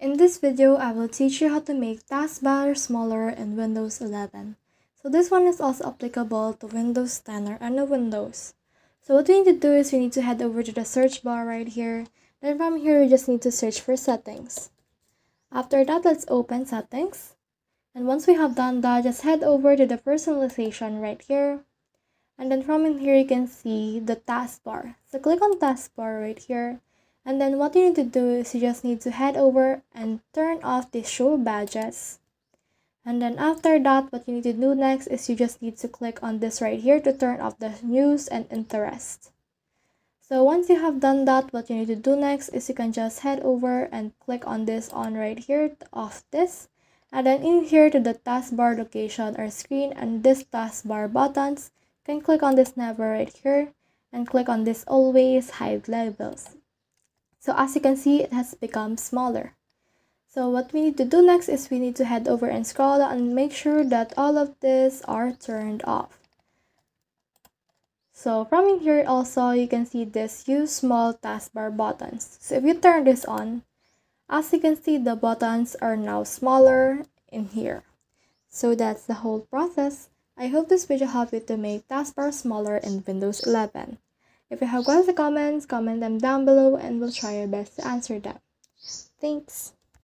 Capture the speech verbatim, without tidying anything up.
In this video, I will teach you how to make taskbar smaller in Windows eleven. So this one is also applicable to Windows ten or any Windows. So what we need to do is we need to head over to the search bar right here. Then from here, we just need to search for settings. After that, let's open settings. And once we have done that, just head over to the personalization right here. And then from in here, you can see the taskbar. So click on taskbar right here. And then what you need to do is you just need to head over and turn off the show badges. And then after that, what you need to do next is you just need to click on this right here to turn off the news and interest. So once you have done that, what you need to do next is you can just head over and click on this on right here to off this. And then in here to the taskbar location or screen and this taskbar buttons, you can click on this never right here and click on this always hide labels. So as you can see, it has become smaller. So what we need to do next is we need to head over and scroll down and make sure that all of these are turned off. So from in here also, you can see this use small taskbar buttons. So if you turn this on, as you can see, the buttons are now smaller in here. So that's the whole process. I hope this video helped you to make taskbar smaller in Windows eleven. If you have questions or comments, comment them down below and we'll try our best to answer them. Thanks!